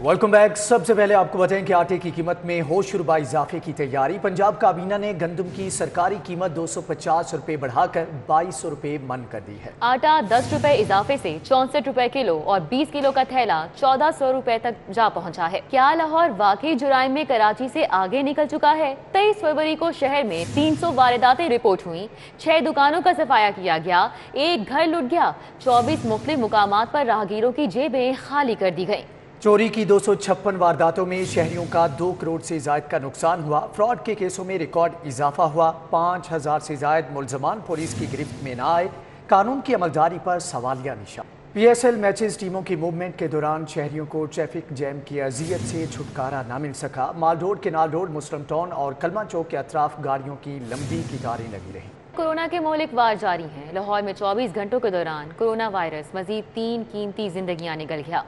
Welcome back. सबसे पहले आपको बताएं कि आटे की कीमत में होशरुबा इजाफे की तैयारी। पंजाब काबीना ने गंदम की सरकारी कीमत 250 रुपए बढ़ाकर 2200 रुपए मन कर दी है। आटा 10 रुपए इजाफे से 64 रुपए किलो और 20 किलो का थैला 1400 रुपए तक जा पहुंचा है। क्या लाहौर वाकई जुराइम में कराची से आगे निकल चुका है? 23 फरवरी को शहर में 300 वारदातें रिपोर्ट हुई, 6 दुकानों का सफाया किया गया, एक घर लुट गया, 24 मुख्तलिफ मुकामात पर राहगीरों की जेबें खाली कर दी गयी। चोरी की 256 वारदातों में शहरियों का 2 करोड़ से ज़ायद का नुकसान हुआ। फ्रॉड के केसों में रिकॉर्ड इजाफा हुआ। 5000 से ज़ायद मुलजमान पुलिस की गिरफ्त में न आए। कानून की अमलदारी पर सवालिया निशान। PSL मैचेस टीमों की मूवमेंट के दौरान शहरियों को ट्रैफिक जैम की अजियत से छुटकारा ना मिल सका। माल रोड, केनाल रोड, मुस्लिम टाउन और कलमा चौक के अतराफ गाड़ियों की लंबी कतारें लगी रही। कोरोना के मौलिक वार जारी हैं। लाहौर में 24 घंटों के दौरान कोरोना वायरस मजीद 3 कीमती जिंदगियां निगल गया।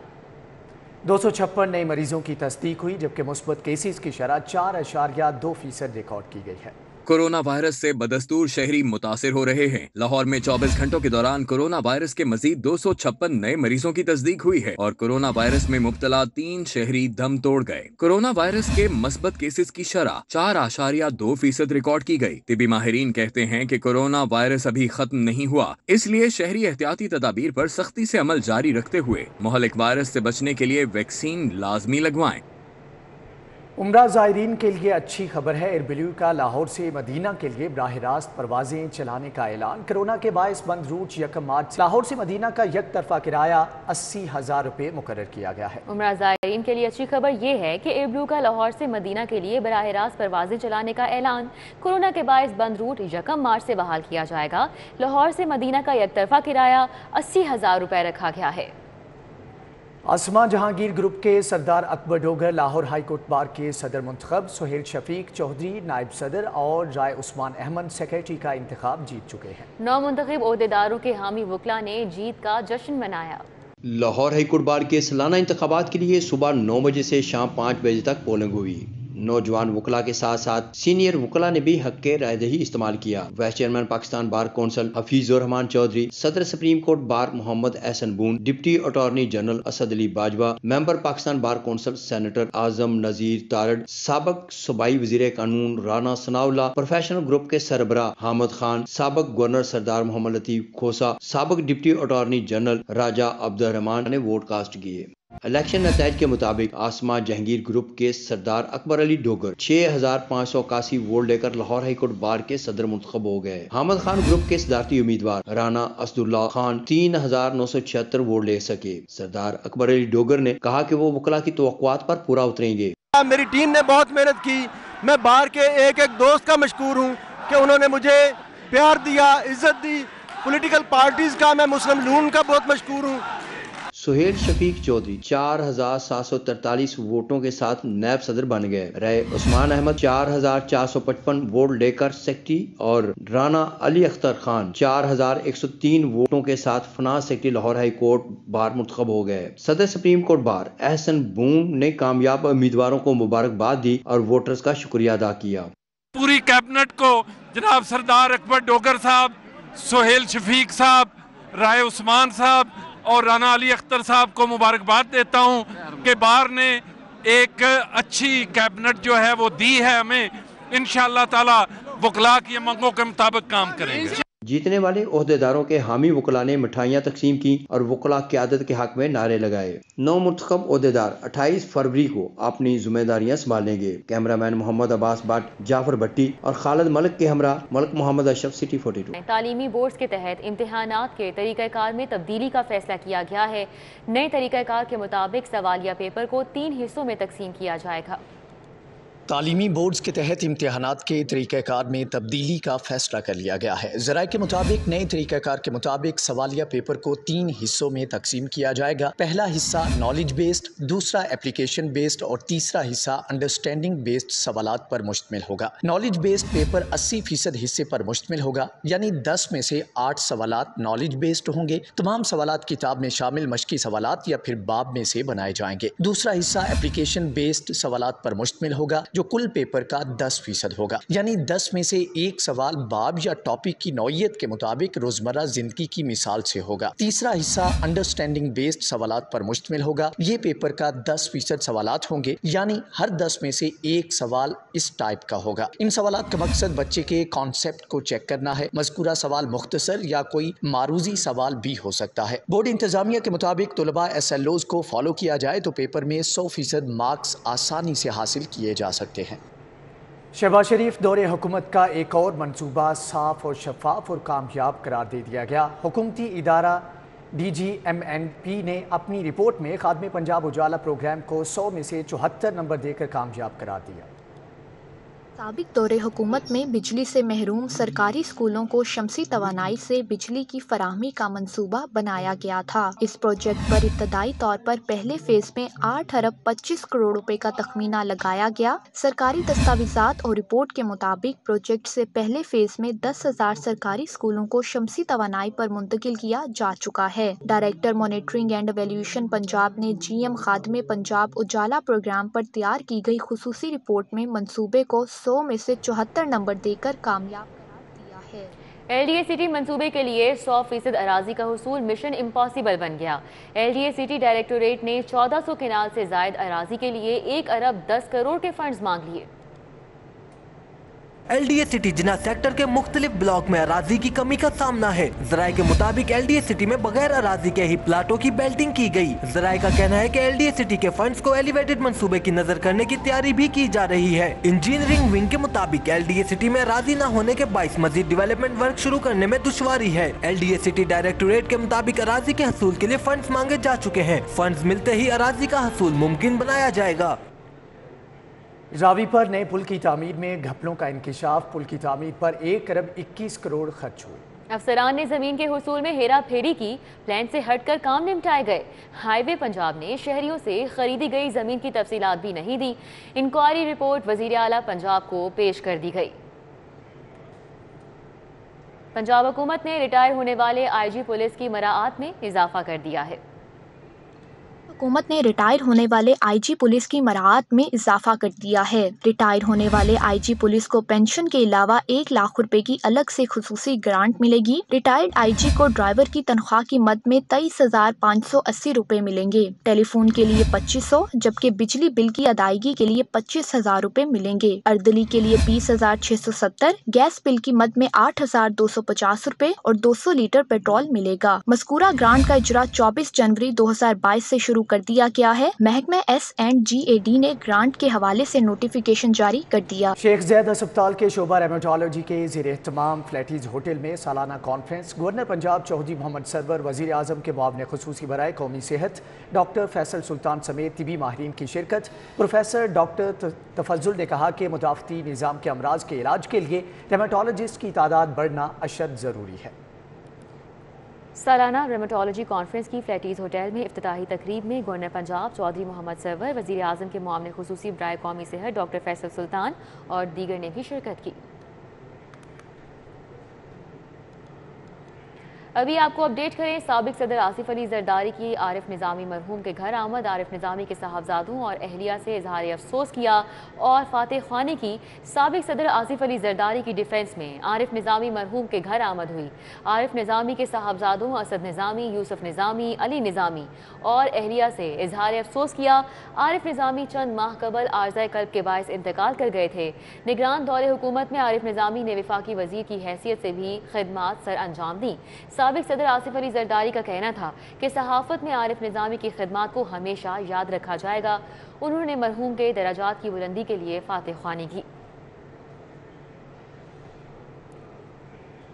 256 नए मरीजों की तस्दीक हुई, जबकि मुस्बत केसेस की शरह 4.2% रिकॉर्ड की गई है। कोरोना वायरस से बदस्तूर शहरी मुतासिर हो रहे हैं। लाहौर में 24 घंटों के दौरान कोरोना वायरस के मजीद 256 नए मरीजों की तस्दीक हुई है और कोरोना वायरस में मुब्तला 3 शहरी दम तोड़ गए। कोरोना वायरस के मस्बत केसेस की शरह 4.2% रिकॉर्ड की गई। तिबी माहिरीन कहते हैं कि कोरोना वायरस अभी खत्म नहीं हुआ, इसलिए शहरी एहतियाती तदाबीर पर सख्ती से अमल जारी रखते हुए मोहलिक वायरस से बचने के लिए वैक्सीन लाजमी लगवाएं। उम्रा ज़ायरीन के लिए अच्छी खबर है। एयर ब्लू का लाहौर से मदीना के लिए बराह रास्त परवाजें चलाने का ऐलान। कोरोना के बायस बंद रूट 1 मार्च। लाहौर से मदीना का एक तरफा किराया 80,000 रुपये मुकर्रर किया गया है। उम्रा ज़ायरीन के लिए अच्छी खबर ये है कि एयर ब्लू का लाहौर से मदीना के लिए बराह रास्त परवाजें चलाने का ऐलान। कोरोना के बायस बंद रूट 1 मार्च से बहाल किया जाएगा। लाहौर से मदीना का एक तरफा किराया 80,000 रुपये रखा गया है। आसमा जहांगीर ग्रुप के Sardar Akbar Dogar Lahore high court bar के सदर मुंतखब, सुहेल शफीक चौधरी नायब सदर और राय उस्मान अहमद सेक्रेटरी का इंतखाब जीत चुके हैं। 9 मुंतखब ओहदेदारों के हामी वकला ने जीत का जश्न मनाया। लाहौर हाई कोर्ट बार के सालाना इंतखाबात के लिए सुबह 9 बजे से शाम 5 बजे तक पोलिंग हुई। नौजवान वकला के साथ साथ सीनियर वकला ने भी हक के रायदही इस्तेमाल किया। Vice chairman Pakistan bar council Hafeez ur Rehman Chaudhry, सदर supreme court bar Mohammad Ahsan बूंद, deputy attorney general Asad Ali Bajwa, member Pakistan bar council senator Azam Nazir Tarar, साबक सूबाई वजीर कानून राना सनाउल्ला, प्रोफेशनल ग्रुप के सरबरा हामिद खान, साबक गवर्नर सरदार मोहम्मद लतीफ खोसा, साबक deputy attorney general Raja Abdul Rehman ने वोट कास्ट किए। इलेक्शन नतीजे के मुताबिक आसमा जहांगीर ग्रुप के सरदार अकबर अली डोगर 6,581 वोट लेकर लाहौर हाईकोर्ट बार के सदर मुंतखब हो गए। हामिद खान ग्रुप के सदारती उम्मीदवार राना असदुल उल्लाह खान 3,976 वोट ले सके। सरदार अकबर अली डोगर ने कहा कि वो वकला की तवक्कुआत पर पूरा उतरेंगे। मेरी टीम ने बहुत मेहनत की। मैं बार के एक एक दोस्त का मशकूर हूँ कि उन्होंने मुझे प्यार दिया, इज्जत दी। पोलिटिकल पार्टीज का, मैं मुस्लिम लीग का बहुत मशकूर हूँ। सुहेल शफीक चौधरी 4,743 वोटों के साथ नैब सदर बन गए। राय उस्मान अहमद 4,455 वोट लेकर सेक्रेटरी और राना अली अख्तर खान 4,103 वोटों के साथ फना secretary Lahore high court bar मुंतखब हो गए। सदर सुप्रीम कोर्ट बार एहसन बूंद ने कामयाब उम्मीदवारों को मुबारकबाद दी और वोटर्स का शुक्रिया अदा किया। पूरी कैबिनेट को जनाब सरदार अकबर डोगर साहब, सुहेल शफीक साहब, राय उस्मान साहब और राना अली अख्तर साहब को मुबारकबाद देता हूं कि बार ने एक अच्छी कैबिनेट जो है वो दी है हमें। इंशाअल्लाह ताला वकला की मांगों के मुताबिक काम करेंगे। जीतने वाले ओहदेदारों के हामी वकला ने मिठाइयाँ तकसीम की और वकला क़यादत के हक में नारे लगाए। 9 मुंतखब ओहदेदार 28 फरवरी को अपनी जिम्मेदारियाँ संभालेंगे। कैमरामैन मोहम्मद अब्बास बट, जाफर भट्टी और खालिद मलिक के हमरा मलिक मोहम्मद अशरफ, सिटी 42। तालीमी बोर्ड के तहत इम्तिहानात के तरीक़ाकार में तब्दीली का फैसला किया गया है। नए तरीक़ाकार के मुताबिक सवालिया पेपर को 3 हिस्सों में तकसीम किया जाएगा। तालीमी बोर्ड्स के तहत इम्तिहानात के तरीक़ाकार में तब्दीली का फैसला कर लिया गया है। ज़राए के मुताबिक नए तरीक़ाकार के मुताबिक सवालिया पेपर को 3 हिस्सों में तकसीम किया जाएगा। पहला हिस्सा नॉलेज बेस्ड, दूसरा एप्लीकेशन बेस्ड और तीसरा हिस्सा अंडरस्टैंडिंग बेस्ड सवालात पर मुश्तमिल होगा। नॉलेज बेस्ड पेपर 80% हिस्से पर मुश्तमिल होगा, यानी 10 में से 8 सवालात नॉलेज बेस्ड होंगे। तमाम सवालात किताब में शामिल मश्की सवालात या फिर बाब में से बनाए जाएंगे। दूसरा हिस्सा एप्लीकेशन बेस्ड सवालात पर मुश्तमिल होगा, जो कुल पेपर का 10% होगा। यानी 10 में से एक सवाल बाब या टॉपिक की नौयत के मुताबिक रोजमर्रा जिंदगी की मिसाल से होगा। तीसरा हिस्सा अंडरस्टैंडिंग बेस्ड सवालात पर मुश्तमिल होगा। ये पेपर का 10% सवालात होंगे, यानी हर 10 में से एक सवाल इस टाइप का होगा। इन सवालात का मकसद बच्चे के कॉन्सेप्ट को चेक करना है। मज़कूरा सवाल मुख्तसर या कोई मारूजी सवाल भी हो सकता है। बोर्ड इंतजामिया के मुताबिक तलबा SLOs को फॉलो किया जाए तो पेपर में 100% मार्क्स आसानी से हासिल किए जा सकते हैं। शहबाज शरीफ दौरे हुकूमत का एक और मनसूबा साफ और शफाफ और कामयाब करार दे दिया गया। हुकूमती इदारा DGMNP ने अपनी रिपोर्ट में खादमे पंजाब उजाला प्रोग्राम को 100 में से 74 नंबर देकर कामयाब करार दिया। साबिक दौरे हुकूमत में बिजली से महरूम सरकारी स्कूलों को शमसी तवानाई से बिजली की फराहमी का मंसूबा बनाया गया था। इस प्रोजेक्ट पर इब्तदाई तौर पर पहले फेज में 8 अरब 25 करोड़ रुपए का तखमीना लगाया गया। सरकारी दस्तावेजात और रिपोर्ट के मुताबिक प्रोजेक्ट से पहले फेज में 10,000 सरकारी स्कूलों को शमसी तवानाई पर मुंतकिल किया जा चुका है। Director monitoring and evaluation Punjab ने GM खादमे पंजाब उजाला प्रोग्राम पर तैयार की गई खुसूसी रिपोर्ट में मंसूबे को 100 में से 74 नंबर देकर कामयाब करार दिया है। LDA सिटी मंसूबे के लिए 100% अराजी का हुसूल मिशन इम्पॉसिबल बन गया। LDA सिटी डायरेक्टोरेट ने 1400 किनाल से जायद अराजी के लिए 1 अरब 10 करोड़ के फंड्स मांग लिए। LDA सिटी जिना सेक्टर के मुख्तलिफ ब्लॉक में अराजी की कमी का सामना है। जराये के मुताबिक LDA सिटी में बगैर अराजी के ही प्लाटों की बेल्टिंग की गई। जराये का कहना है कि LDA सिटी के फंड्स को एलिवेटेड मंसूबे की नजर करने की तैयारी भी की जा रही है। इंजीनियरिंग विंग के मुताबिक LDA सिटी में अराजी न होने के 22 मजीद डेवलपमेंट वर्क शुरू करने में दुश्वारी है। LDA सिटी डायरेक्टोरेट के मुताबिक अराजी के हसूल के लिए फंड्स मांगे जा चुके हैं। फंड्स मिलते ही अराजी का हसूल मुमकिन बनाया जाएगा। रावी पर नए पुल की तामीर में घपलों का इंकिशाफ। पुल की तामीर पर 1 अरब 21 करोड़ खर्च हुए। अफसरान ने जमीन के हुसूल में हेरा फेरी की। प्लान से हटकर काम निपटाए गए। हाईवे पंजाब ने शहरियों से खरीदी गई जमीन की तफसीलात भी नहीं दी। इंक्वायरी रिपोर्ट वजीर आला पंजाब को पेश कर दी गई। पंजाब हुकूमत ने रिटायर होने वाले IG पुलिस की मराआत में इजाफा कर दिया है। हुकूमत ने रिटायर होने वाले IG पुलिस की मराआत में इजाफा कर दिया है। रिटायर होने वाले IG पुलिस को पेंशन के अलावा 1 लाख रुपए की अलग से खुसूसी ग्रांट मिलेगी। रिटायर्ड IG को ड्राइवर की तनख्वाह की मद में 23,580 रुपए मिलेंगे। टेलीफोन के लिए 2500 जबकि बिजली बिल की अदायगी के लिए 25,000 रुपए मिलेंगे। अर्दली के लिए 20,670, गैस बिल की मद में 8,250 रुपए और 200 लीटर पेट्रोल मिलेगा। मज़कूरा ग्रांट का इजरा 24 जनवरी 2022 से शुरू कर दिया गया है। महकमा S&GAD ने ग्रांट के हवाले से नोटिफिकेशन जारी कर दिया। शेख जैद अस्पताल के शोबा रेमेटोलॉजी के ज़ेरे एहतमाम फ्लैटीज होटल में सालाना कॉन्फ्रेंस। गवर्नर पंजाब चौधरी मोहम्मद सरवर, वज़ीर आज़म के मुआवने ख़ुसूसी बराए कौमी सेहत डॉक्टर फैसल सुल्तान समेत तिबी माहिरीन की शिरकत। प्रोफेसर डॉक्टर तफजुल ने कहा कि मुदाफ़ती निज़ाम के अमराज के इलाज के लिए रेमेटोलॉजिस्ट की तादाद बढ़ना अशद ज़रूरी है। सालाना रेमेटोलॉजी कॉन्फ्रेंस की फ्लैटीज़ होटल में इफ्तिताही तकरीब में गवर्नर पंजाब चौधरी मोहम्मद सरवर, वज़ीर आज़म के मुआवने ख़ुसूसी बराए कौमी सेहत डॉक्टर फैसल सुल्तान और दीगर ने भी शिरकत की। अभी आपको अपडेट करें साबिक सदर आसिफ अली जरदारी की आरिफ निज़ामी मरहूम के घर आमद। आरिफ निज़ामी के साहबजादों और अहलिया से इजहार अफसोस किया और फातह खानी की। साबिक सदर आसिफ अली जरदारी की डिफेंस में आरिफ निज़ामी मरहूम के घर आमद हुई। आरिफ निज़ामी के साहबजादों असद निज़ामी, यूसुफ निज़ामी, अली निज़ामी और अहलिया से इजहार अफसोस किया। आरिफ निज़ामी चंद माह कबल आर्ज़ाए कल्ब के बायस इंतकाल कर गए थे। निगरान दौरे हुकूमत में आरिफ निज़ामी ने वफाकी वज़ीर की हैसियत से भी खिदमात सर अंजाम दी। साबिक सदर आसिफ अली जरदारी का कहना था कि सहाफत में आरिफ निज़ामी की खिदमत को हमेशा याद रखा जाएगा। उन्होंने मरहूम के दराजात की बुलंदी के लिए फातह ख्वानी की।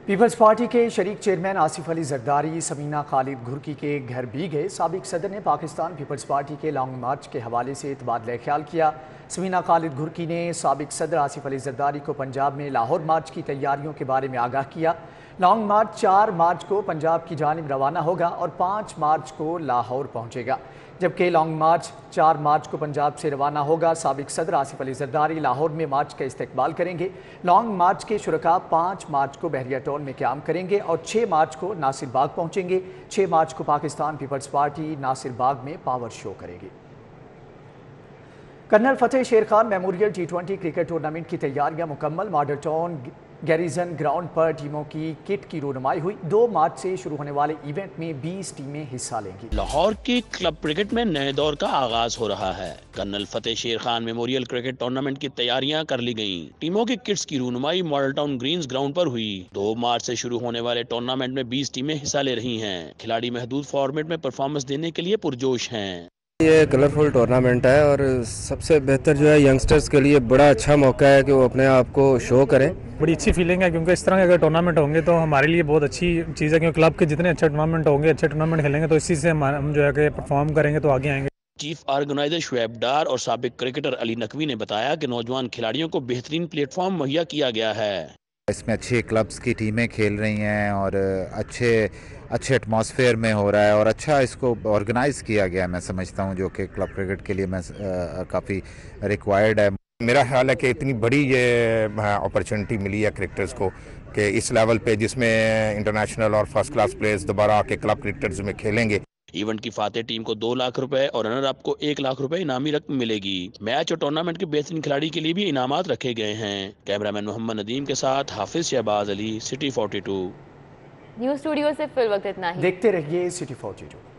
पीपल्स पार्टी के शरीक चेयरमैन आसिफ अली जरदारी समीना खालिद घुरकी के घर भी गए। साबिक सदर ने पाकिस्तान पीपल्स पार्टी के लॉन्ग मार्च के हवाले से तबादला ख्याल किया। समीना खालिद घुरकी ने साबिक सदर आसिफ अली जरदारी को पंजाब में लाहौर मार्च की तैयारियों के बारे में आगाह किया। लॉन्ग मार्च 4 मार्च को पंजाब की जानिब रवाना होगा और 5 मार्च को लाहौर पहुंचेगा, जबकि लॉन्ग मार्च 4 मार्च को पंजाब से रवाना होगा। साबिक सदर आसिफ अली जरदारी लाहौर में मार्च का इस्तकबाल करेंगे। लॉन्ग मार्च के शुरका 5 मार्च को बहरिया टोन में क्याम करेंगे और 6 मार्च को नासिर बाग पहुँचेंगे। 6 मार्च को पाकिस्तान पीपल्स पार्टी नासिर बाग में पावर शो करेगी। Colonel Fateh Sher Khan memorial T20 cricket tournament की तैयारियां मुकम्मल। मॉडर्टन गैरिजन ग्राउंड पर टीमों की किट की रोनुमाई हुई। 2 मार्च से शुरू होने वाले इवेंट में 20 टीमें हिस्सा लेंगी। लाहौर के क्लब क्रिकेट में नए दौर का आगाज हो रहा है। Colonel Fateh Sher Khan memorial cricket tournament की तैयारियां कर ली गयी। टीमों की किट्स की रोनुमाई मॉडल टाउन ग्रीन्स ग्राउंड पर हुई। 2 मार्च से शुरू होने वाले टूर्नामेंट में 20 टीमें हिस्सा ले रही है। खिलाड़ी महदूद फॉर्मेट में परफॉर्मेंस देने के लिए पुरजोश है। ये कलरफुल टूर्नामेंट है और सबसे बेहतर जो है यंगस्टर्स के लिए बड़ा अच्छा मौका है कि वो अपने आप को शो करें। बड़ी अच्छी फीलिंग है क्योंकि इस तरह के अगर टूर्नामेंट होंगे तो हमारे लिए बहुत अच्छी चीज़ है, क्योंकि क्लब के जितने अच्छे टूर्नामेंट होंगे, अच्छे टूर्नामेंट खेलेंगे तो इसी से हम जो है कि परफॉर्म करेंगे तो आगे आएंगे। चीफ ऑर्गेनाइजर शुएब डार और साबिक क्रिकेटर अली नकवी ने बताया कि नौजवान खिलाड़ियों को बेहतरीन प्लेटफॉर्म मुहैया किया गया है। इसमें अच्छे क्लब्स की टीमें खेल रही हैं और अच्छे एटमॉस्फेयर में हो रहा है और अच्छा इसको ऑर्गेनाइज़ किया गया है। मैं समझता हूं जो कि क्लब क्रिकेट के लिए मैं काफ़ी रिक्वायर्ड है। मेरा ख्याल है कि इतनी बड़ी ये अपॉर्चुनिटी मिली है क्रिकेटर्स को कि इस लेवल पे जिसमें इंटरनेशनल और फर्स्ट क्लास प्लेयर्स दोबारा आके क्लब क्रिकेटर्स में खेलेंगे। इवेंट की फातेह टीम को 2 लाख रुपए और रनर अप को 1 लाख रुपए इनामी रकम मिलेगी। मैच और टूर्नामेंट के बेहतरीन खिलाड़ी के लिए भी इनामात रखे गए हैं। कैमरामैन मोहम्मद नदीम के साथ Hafiz Shahbaz Ali, city 42। News studio से फिलहाल वक्त इतना ही। देखते रहिए सिटी 42।